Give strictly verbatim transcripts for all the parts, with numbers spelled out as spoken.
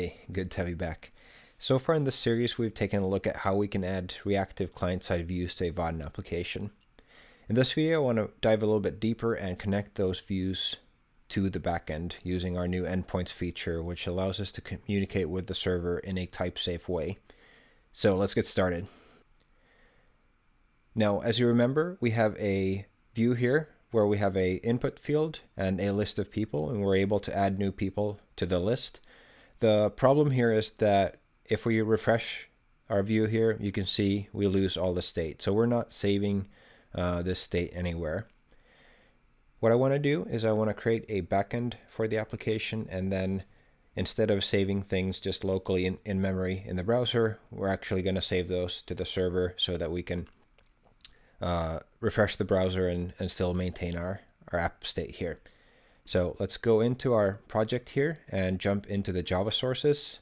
Hey, good to have you back. So far in this series, we've taken a look at how we can add reactive client-side views to a Vaadin application. In this video, I want to dive a little bit deeper and connect those views to the backend using our new endpoints feature, which allows us to communicate with the server in a type-safe way. So let's get started. Now, as you remember, we have a view here where we have a input field and a list of people, and we're able to add new people to the list. The problem here is that if we refresh our view here, you can see we lose all the state. So we're not saving uh, this state anywhere. What I want to do is I want to create a backend for the application, and then instead of saving things just locally in, in memory in the browser, we're actually going to save those to the server so that we can uh, refresh the browser and, and still maintain our, our app state here. So let's go into our project here and jump into the Java sources.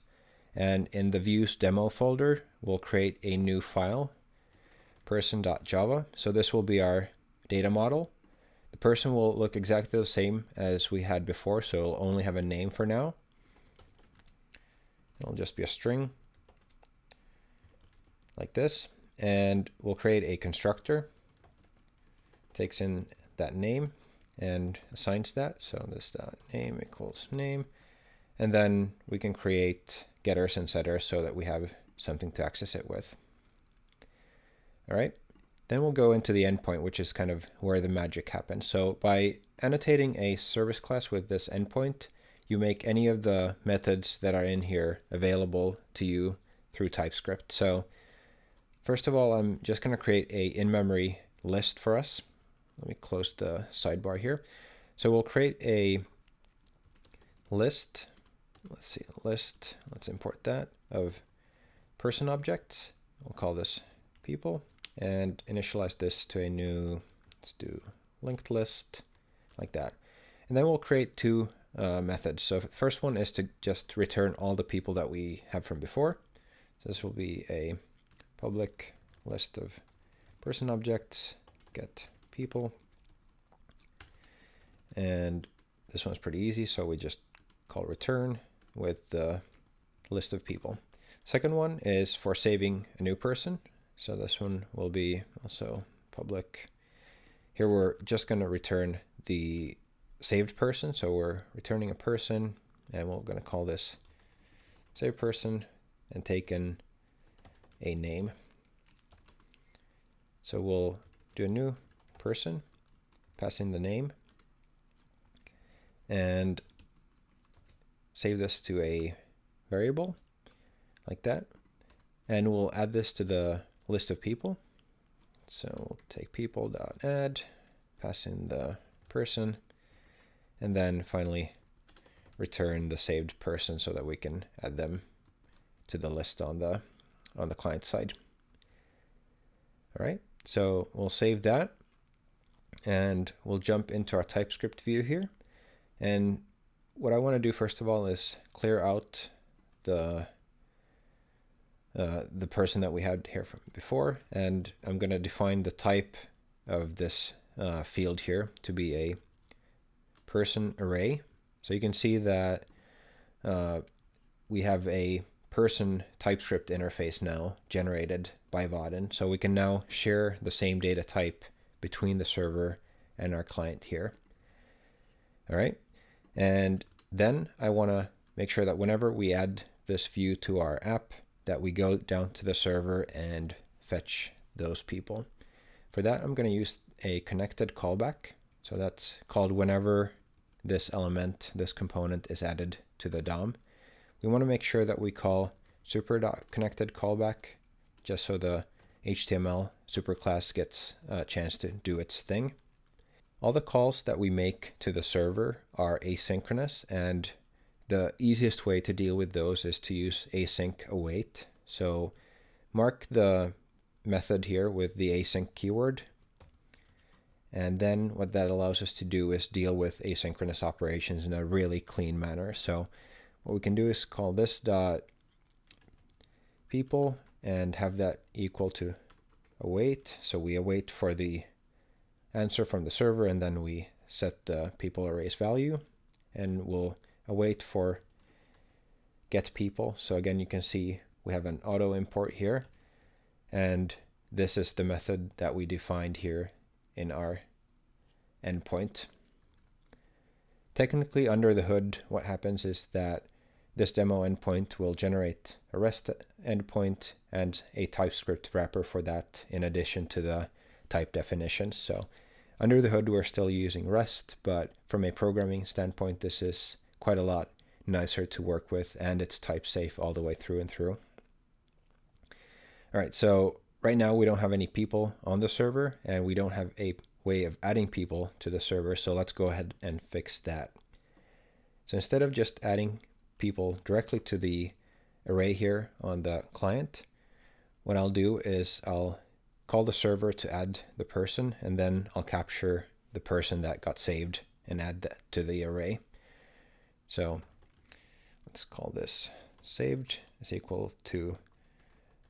And in the views demo folder, we'll create a new file, person dot java. So this will be our data model. The person will look exactly the same as we had before, so it'll only have a name for now. It'll just be a string like this. And we'll create a constructor, takes in that name and assigns that. So this dot name equals name. And then we can create getters and setters so that we have something to access it with. All right, then we'll go into the endpoint, which is kind of where the magic happens. So by annotating a service class with this endpoint, you make any of the methods that are in here available to you through TypeScript. So first of all, I'm just going to create a in-memory list for us. Let me close the sidebar here. So we'll create a list. Let's see, list, let's import that, of person objects. We'll call this people and initialize this to a new, let's do linked list, like that. And then we'll create two uh, methods. So the first one is to just return all the people that we have from before. So this will be a public list of person objects, get people. And this one's pretty easy, so we just call return with the list of people. Second one is for saving a new person. So this one will be also public. Here we're just going to return the saved person. So we're returning a person, and we're going to call this saved person and take in a name. So we'll do a new person, pass in the name, and save this to a variable like that. And we'll add this to the list of people. So we'll take people.add, pass in the person, and then finally return the saved person so that we can add them to the list on the, on the client side. All right, so we'll save that, and we'll jump into our TypeScript view here. And what I want to do first of all is clear out the uh, the person that we had here from before, and I'm going to define the type of this uh, field here to be a person array. So you can see that uh, we have a person TypeScript interface now generated by Vaadin, so we can now share the same data type between the server and our client here. All right. And then I want to make sure that whenever we add this view to our app, that we go down to the server and fetch those people. For that, I'm going to use a connected callback. So that's called whenever this element, this component is added to the D O M. We want to make sure that we call super.connected callback, just so the H T M L superclass gets a chance to do its thing. All the calls that we make to the server are asynchronous, and the easiest way to deal with those is to use async await. So mark the method here with the async keyword, and then what that allows us to do is deal with asynchronous operations in a really clean manner. So what we can do is call this dot people and have that equal to await. So we await for the answer from the server, and then we set the people array's value, and we'll await for get people. So again, you can see we have an auto import here, and this is the method that we defined here in our endpoint. Technically, under the hood, what happens is that this demo endpoint will generate a REST endpoint and a TypeScript wrapper for that, in addition to the type definitions. So under the hood, we're still using REST, but from a programming standpoint, this is quite a lot nicer to work with, and it's type safe all the way through and through. All right, so right now we don't have any people on the server, and we don't have a way of adding people to the server, so let's go ahead and fix that. So instead of just adding people directly to the array here on the client, what I'll do is I'll call the server to add the person, and then I'll capture the person that got saved and add that to the array. So let's call this saved is equal to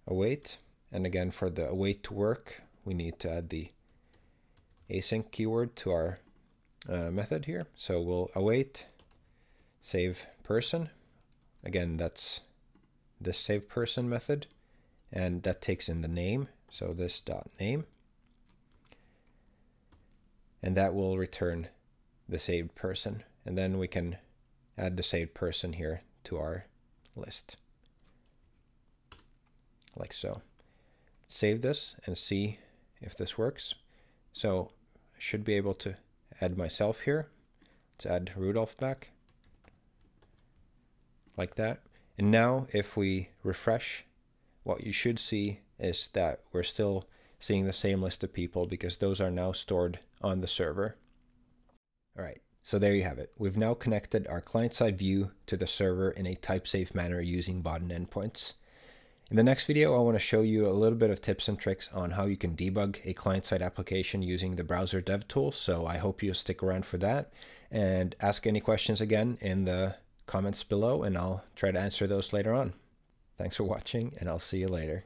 await. And again, for the await to work, we need to add the async keyword to our uh, method here. So we'll await save person. Again, that's the save person method, and that takes in the name. So this dot name, and that will return the saved person. And then we can add the saved person here to our list, like so. Save this and see if this works. So I should be able to add myself here. Let's add Rudolph back, like that. And now if we refresh, what you should see is that we're still seeing the same list of people, because those are now stored on the server. All right, so there you have it. We've now connected our client-side view to the server in a type-safe manner using Vaadin endpoints. In the next video, I want to show you a little bit of tips and tricks on how you can debug a client-side application using the browser dev tool, so I hope you'll stick around for that. And ask any questions again in the comments below, and I'll try to answer those later on. Thanks for watching, and I'll see you later.